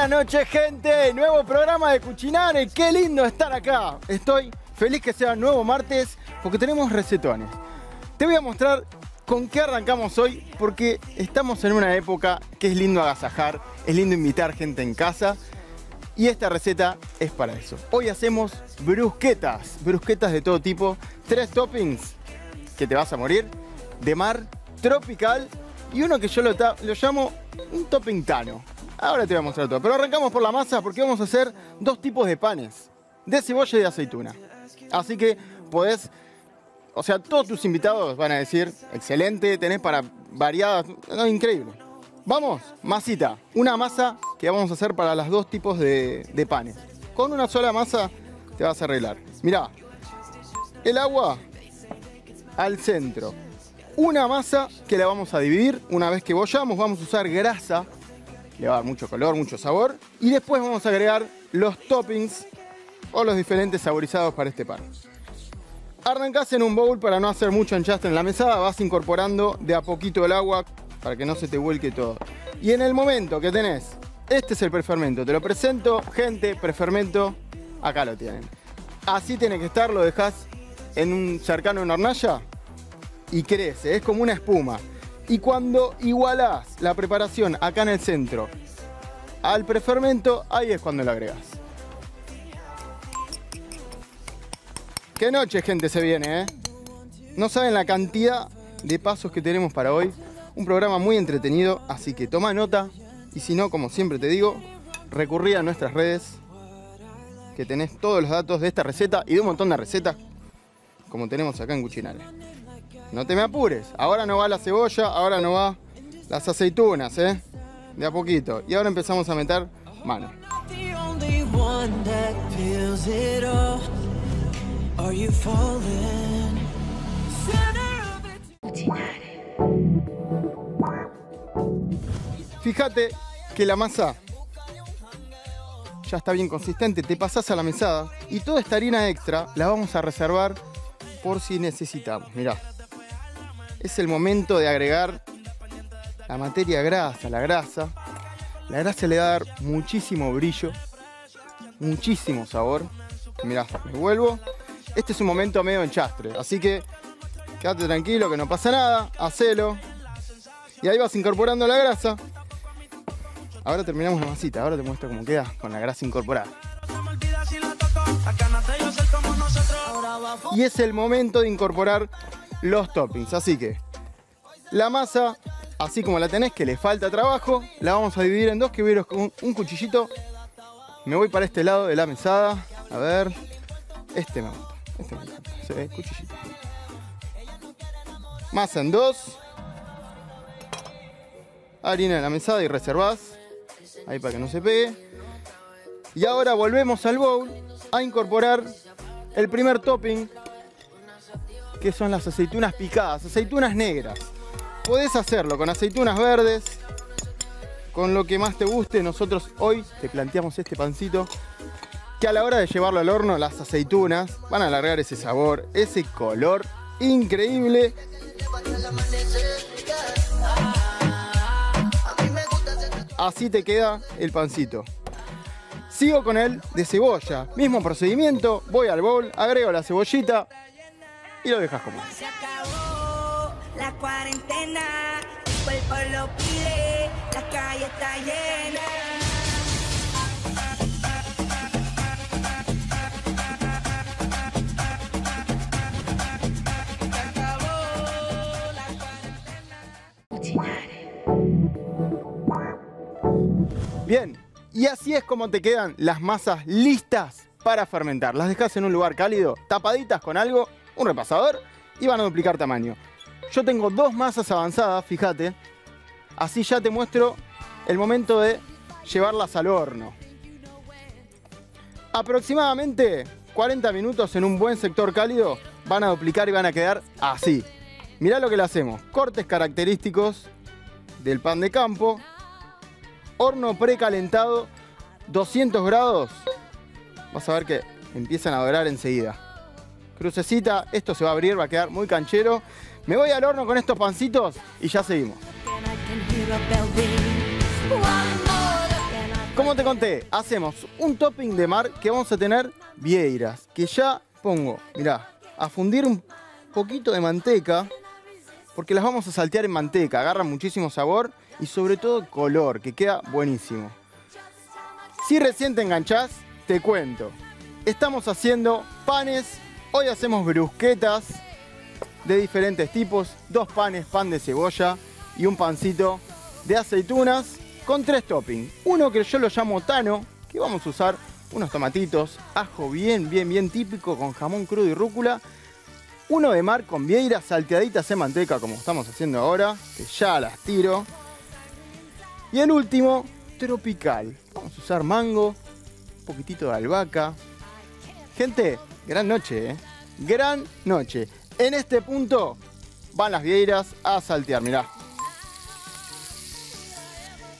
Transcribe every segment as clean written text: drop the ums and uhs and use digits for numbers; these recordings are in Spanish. Buenas noches, gente. Nuevo programa de Cucinare. Qué lindo estar acá. Estoy feliz que sea nuevo martes porque tenemos recetones. Te voy a mostrar con qué arrancamos hoy porque estamos en una época que es lindo agasajar, es lindo invitar gente en casa y esta receta es para eso. Hoy hacemos brusquetas de todo tipo, 3 toppings que te vas a morir, de mar, tropical y uno que yo lo llamo un topping tano. Ahora te voy a mostrar todo, pero arrancamos por la masa porque vamos a hacer 2 tipos de panes, de cebolla y de aceituna. Así que podés, o sea, todos tus invitados van a decir, excelente, tenés para variadas, no, increíble. Vamos, masita, una masa que vamos a hacer para los 2 tipos de panes. Con una sola masa te vas a arreglar. Mirá, el agua al centro. Una masa que la vamos a dividir, una vez que bollamos vamos a usar grasa, le va a dar mucho color, mucho sabor. Y después vamos a agregar los toppings o los diferentes saborizados para este pan. Arrancás en un bowl para no hacer mucho enchaste en la mesada, vas incorporando de a poquito el agua para que no se te vuelque todo. Y en el momento que tenés, este es el prefermento, te lo presento, gente, prefermento, acá lo tienen. Así tiene que estar, lo dejás en un cercano a una hornalla y crece, es como una espuma. Y cuando igualás la preparación acá en el centro al prefermento, ahí es cuando lo agregás. Qué noche, gente, se viene, ¿eh? No saben la cantidad de pasos que tenemos para hoy. Un programa muy entretenido, así que toma nota. Y si no, como siempre te digo, recurrí a nuestras redes, que tenés todos los datos de esta receta y de un montón de recetas como tenemos acá en Cucinare. No te me apures, ahora no va la cebolla, ahora no va las aceitunas, ¿eh? De a poquito. Y ahora empezamos a meter mano. Fíjate que la masa ya está bien consistente, te pasás a la mesada y toda esta harina extra la vamos a reservar por si necesitamos. Mirá. Es el momento de agregar la materia grasa, la grasa. La grasa le va a dar muchísimo brillo, muchísimo sabor. Mirá, me vuelvo. Este es un momento medio enchastre, así que quédate tranquilo que no pasa nada, hacelo. Y ahí vas incorporando la grasa. Ahora terminamos la masita, ahora te muestro cómo queda con la grasa incorporada. Y es el momento de incorporar los toppings, así que la masa, así como la tenés, que le falta trabajo, la vamos a dividir en 2 quiberos con un cuchillito. Me voy para este lado de la mesada, a ver, este me gusta, se ve, cuchillito. Masa en 2, harina en la mesada y reservás, ahí para que no se pegue. Y ahora volvemos al bowl a incorporar el primer topping, que son las aceitunas picadas, aceitunas negras. Podés hacerlo con aceitunas verdes, con lo que más te guste. Nosotros hoy te planteamos este pancito, que a la hora de llevarlo al horno, las aceitunas van a alargar ese sabor, ese color increíble. Así te queda el pancito. Sigo con el de cebolla, mismo procedimiento, voy al bowl, agrego la cebollita y lo dejas como. Se acabó la cuarentena, el cuerpo lo pide, la calle está llena. Se acabó la cuarentena. Bien, y así es como te quedan las masas listas para fermentar. Las dejas en un lugar cálido, tapaditas con algo, un repasador, y van a duplicar tamaño. Yo tengo 2 masas avanzadas, fíjate. Así ya te muestro el momento de llevarlas al horno. Aproximadamente 40 minutos en un buen sector cálido van a duplicar y van a quedar así. Mirá lo que le hacemos. Cortes característicos del pan de campo. Horno precalentado, 200 grados. Vas a ver que empiezan a dorar enseguida. Crucecita, esto se va a abrir, va a quedar muy canchero. Me voy al horno con estos pancitos y ya seguimos. Como Como te conté, hacemos un topping de mar que vamos a tener vieiras, que ya pongo, mirá, a fundir un poquito de manteca, porque las vamos a saltear en manteca, agarran muchísimo sabor y sobre todo color, que queda buenísimo. Si recién te enganchás, te cuento. Estamos haciendo panes, hoy hacemos brusquetas de diferentes tipos, 2 panes, pan de cebolla y un pancito de aceitunas con 3 toppings. Uno que yo lo llamo Tano, que vamos a usar unos tomatitos, ajo bien típico con jamón crudo y rúcula. Uno de mar con vieiras salteaditas en manteca, como estamos haciendo ahora, que ya las tiro. Y el último, tropical. Vamos a usar mango, un poquitito de albahaca. Gente, gran noche, ¿eh? Gran noche. En este punto van las vieiras a saltear, mirá.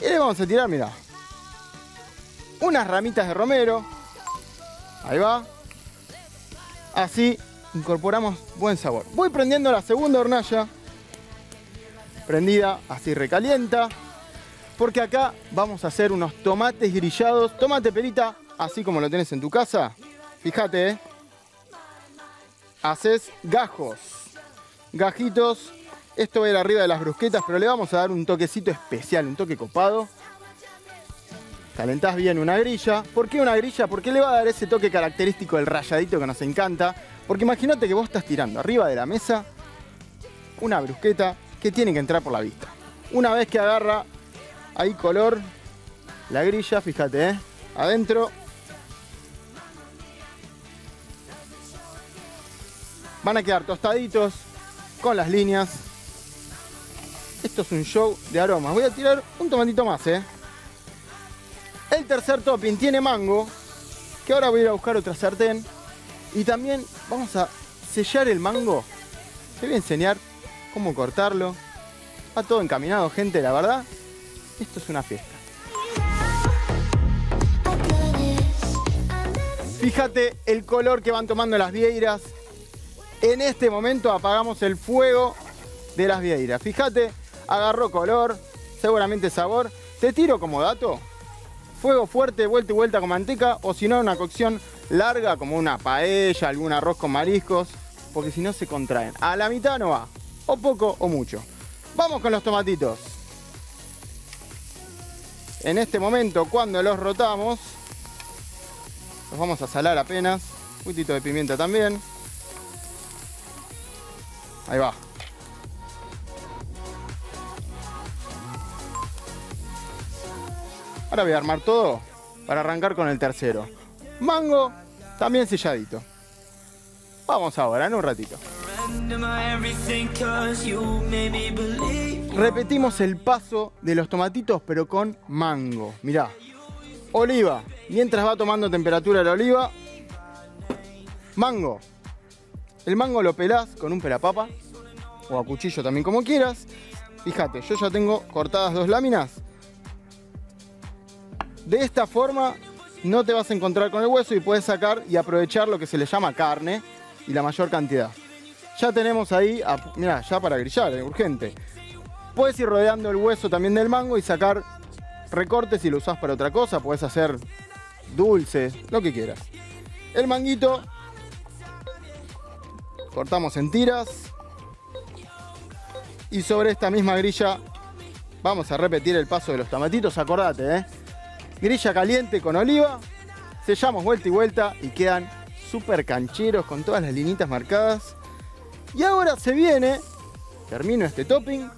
Y le vamos a tirar, mirá, unas ramitas de romero. Ahí va. Así incorporamos buen sabor. Voy prendiendo la segunda hornalla. Prendida, así recalienta. Porque acá vamos a hacer unos tomates grillados. Tomate perita, así como lo tenés en tu casa. Fíjate, ¿eh? Haces gajos. Gajitos. Esto va a ir arriba de las brusquetas, pero le vamos a dar un toquecito especial, un toque copado. Calentás bien una grilla. ¿Por qué una grilla? Porque le va a dar ese toque característico del rayadito que nos encanta. Porque imagínate que vos estás tirando arriba de la mesa una brusqueta que tiene que entrar por la vista. Una vez que agarra ahí color, la grilla, fíjate, ¿eh? Adentro. Van a quedar tostaditos con las líneas. Esto es un show de aromas. Voy a tirar un tomatito más, ¿eh? El tercer topping tiene mango, que ahora voy a ir a buscar otra sartén. Y también vamos a sellar el mango. Te voy a enseñar cómo cortarlo. Va todo encaminado, gente, la verdad. Esto es una fiesta. Fíjate el color que van tomando las vieiras. En este momento apagamos el fuego de las vieiras. Fíjate, agarró color, seguramente sabor. Te tiro como dato. Fuego fuerte, vuelta y vuelta con manteca, o si no, una cocción larga como una paella, algún arroz con mariscos, porque si no se contraen. A la mitad no va, o poco o mucho. Vamos con los tomatitos. En este momento, cuando los rotamos, los vamos a salar apenas. Un poquitito de pimienta también. Ahí va. Ahora voy a armar todo para arrancar con el tercero. Mango, también selladito. Vamos ahora, en un ratito. Repetimos el paso de los tomatitos, pero con mango. Mirá, oliva. Mientras va tomando temperatura la oliva, mango. El mango lo pelás con un pelapapa, o a cuchillo también, como quieras. Fíjate, yo ya tengo cortadas 2 láminas. De esta forma no te vas a encontrar con el hueso y puedes sacar y aprovechar lo que se le llama carne y la mayor cantidad. Ya tenemos ahí, mirá, ya para grillar, urgente. Puedes ir rodeando el hueso también del mango y sacar recortes si lo usás para otra cosa. Puedes hacer dulces, lo que quieras. El manguito cortamos en tiras. Y sobre esta misma grilla vamos a repetir el paso de los tomatitos, acordate, ¿eh? Grilla caliente con oliva, sellamos vuelta y vuelta y quedan súper cancheros con todas las linitas marcadas. Y ahora se viene, termino este topping,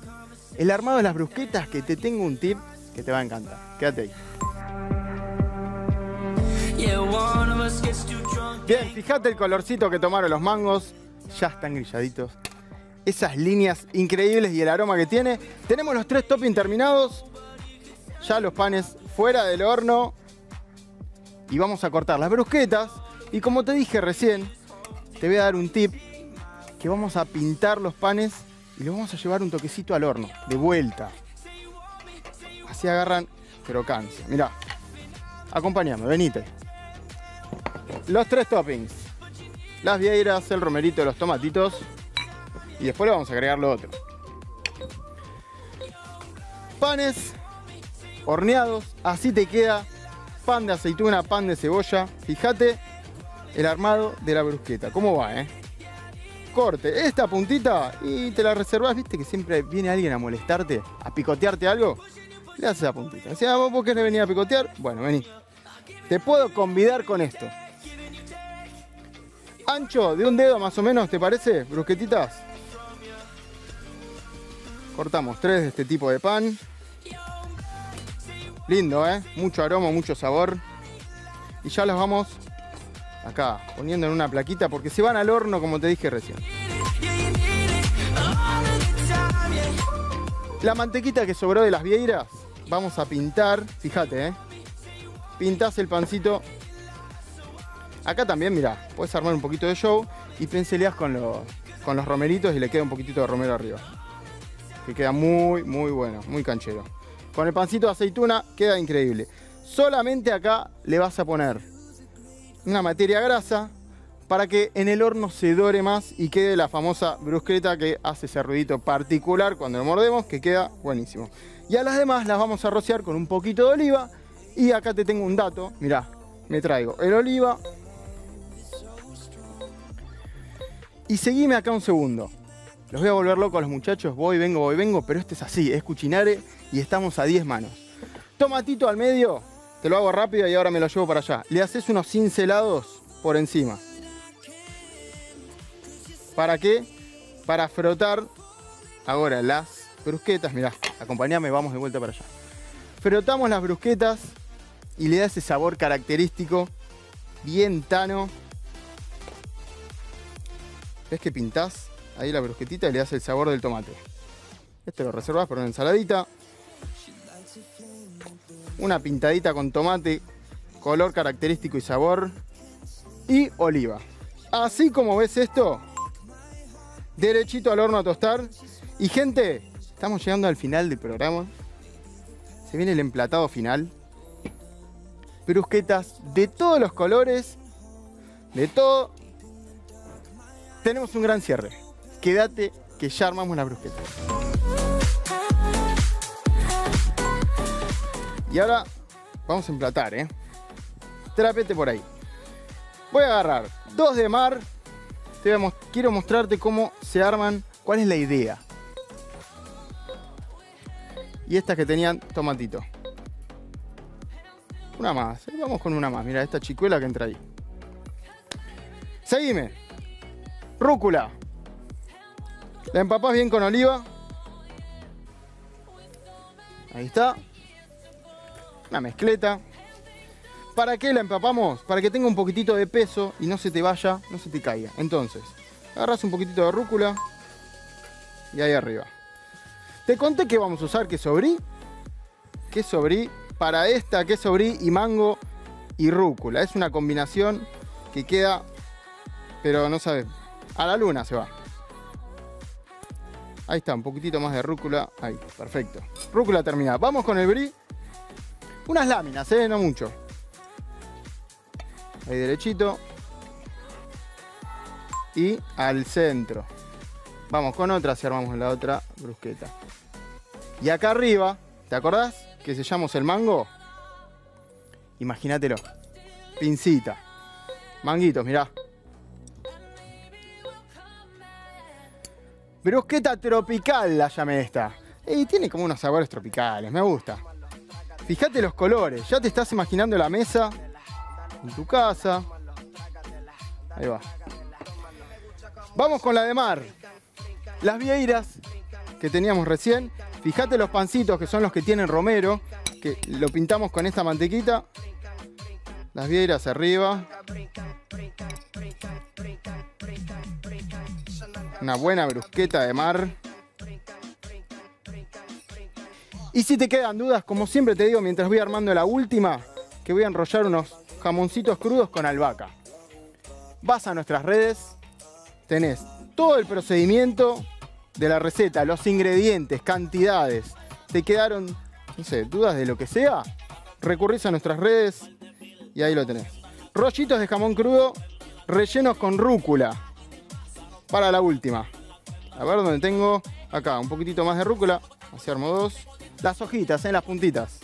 el armado de las brusquetas, que te tengo un tip que te va a encantar. Quédate ahí. Bien, fíjate el colorcito que tomaron los mangos, ya están grilladitos. Esas líneas increíbles y el aroma que tiene. Tenemos los 3 toppings terminados. Ya los panes fuera del horno y vamos a cortar las brusquetas. Y como te dije recién, te voy a dar un tip, que vamos a pintar los panes y los vamos a llevar un toquecito al horno, de vuelta. Así agarran crocancia. Mirá, acompáñame, venite. Los 3 toppings. Las vieiras, el romerito, los tomatitos y después le vamos a agregar lo otro. Panes horneados, así te queda pan de aceituna, pan de cebolla. Fíjate el armado de la brusqueta, cómo va, ¿eh? Corte esta puntita y te la reservas. Viste que siempre viene alguien a molestarte, a picotearte algo. Le haces la puntita. Decía, ¿vos querés venir a picotear? Bueno, vení. Te puedo convidar con esto. Ancho de un dedo más o menos, ¿te parece? Brusquetitas. Cortamos 3 de este tipo de pan. Lindo, ¿eh? Mucho aroma, mucho sabor. Y ya los vamos acá poniendo en una plaquita porque se van al horno, como te dije recién. La mantequita que sobró de las vieiras vamos a pintar. Fíjate, ¿eh? Pintás el pancito. Acá también, mirá, puedes armar un poquito de show y pinceleás con los romeritos y le queda un poquitito de romero arriba. Que queda muy, muy bueno, muy canchero. Con el pancito de aceituna queda increíble. Solamente acá le vas a poner una materia grasa para que en el horno se dore más y quede la famosa brusqueta que hace ese ruidito particular cuando lo mordemos, que queda buenísimo. Y a las demás las vamos a rociar con un poquito de oliva. Y acá te tengo un dato, mirá, me traigo el oliva. Y seguime acá un segundo. Los voy a volver locos a los muchachos. Voy, vengo, pero este es así. Es Cucinare y estamos a 10 manos. Tomatito al medio. Te lo hago rápido y ahora me lo llevo para allá. Le haces unos cincelados por encima. ¿Para qué? Para frotar ahora las brusquetas. Mirá, acompáñame, vamos de vuelta para allá. Frotamos las brusquetas y le da ese sabor característico. Bien tano. ¿Ves que pintás ahí la brusquetita y le das el sabor del tomate? Este lo reservas para una ensaladita. Una pintadita con tomate, color característico y sabor. Y oliva. Así como ves esto, derechito al horno a tostar. Y gente, estamos llegando al final del programa. Se viene el emplatado final. Brusquetas de todos los colores. De todo. Tenemos un gran cierre. Quédate que ya armamos las brusquetas. Y ahora vamos a emplatar, ¿eh? Trápete por ahí. Voy a agarrar 2 de mar. Quiero mostrarte cómo se arman, cuál es la idea. Y estas que tenían tomatito. Una más, ¿eh? Vamos con una más. Mira esta chicuela que entra ahí. Seguime. Rúcula. La empapás bien con oliva. Ahí está. Una mezcleta. ¿Para qué la empapamos? Para que tenga un poquitito de peso y no se te vaya, no se te caiga. Entonces, agarras un poquitito de rúcula y ahí arriba. Te conté que vamos a usar queso brie. Queso brie para esta, queso brie y mango y rúcula. Es una combinación que queda, pero no sabes. A la luna se va. Ahí está, un poquitito más de rúcula. Ahí, perfecto. Rúcula terminada. Vamos con el brie. Unas láminas, no mucho. Ahí derechito. Y al centro. Vamos con otra, si armamos la otra brusqueta. Y acá arriba, ¿te acordás que sellamos el mango? Imagínatelo. Pincita. Manguitos, mirá. Brusqueta tropical la llamé esta. Y tiene como unos sabores tropicales, me gusta. Fíjate los colores, ya te estás imaginando la mesa en tu casa. Ahí va. Vamos con la de mar. Las vieiras que teníamos recién. Fíjate los pancitos que son los que tienen romero, que lo pintamos con esta mantequita. Las vieiras arriba. Una buena brusqueta de mar. Y si te quedan dudas, como siempre te digo, mientras voy armando la última, que voy a enrollar unos jamoncitos crudos con albahaca. Vas a nuestras redes, tenés todo el procedimiento de la receta, los ingredientes, cantidades. Te quedaron, no sé, dudas de lo que sea, recurrís a nuestras redes y ahí lo tenés. Rollitos de jamón crudo, rellenos con rúcula. Para la última. A ver dónde tengo. Acá, un poquitito más de rúcula. Así armo 2. Las hojitas, en las puntitas.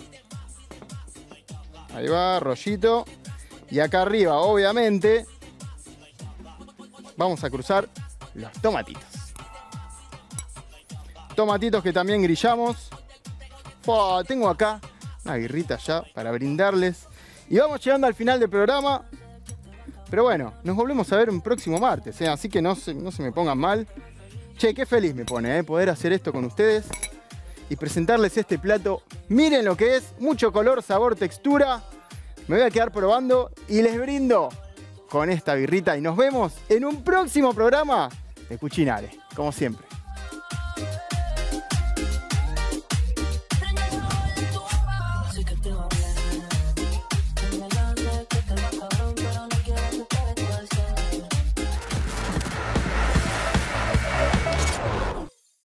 Ahí va, rollito. Y acá arriba, obviamente, vamos a cruzar los tomatitos. Tomatitos que también grillamos. ¡Oh! Tengo acá una guirrita ya para brindarles. Y vamos llegando al final del programa. Pero bueno, nos volvemos a ver un próximo martes, ¿eh? Así que no se me pongan mal. Che, qué feliz me pone, ¿eh? Poder hacer esto con ustedes y presentarles este plato. Miren lo que es, mucho color, sabor, textura. Me voy a quedar probando y les brindo con esta birrita. Y nos vemos en un próximo programa de Cucinare, como siempre.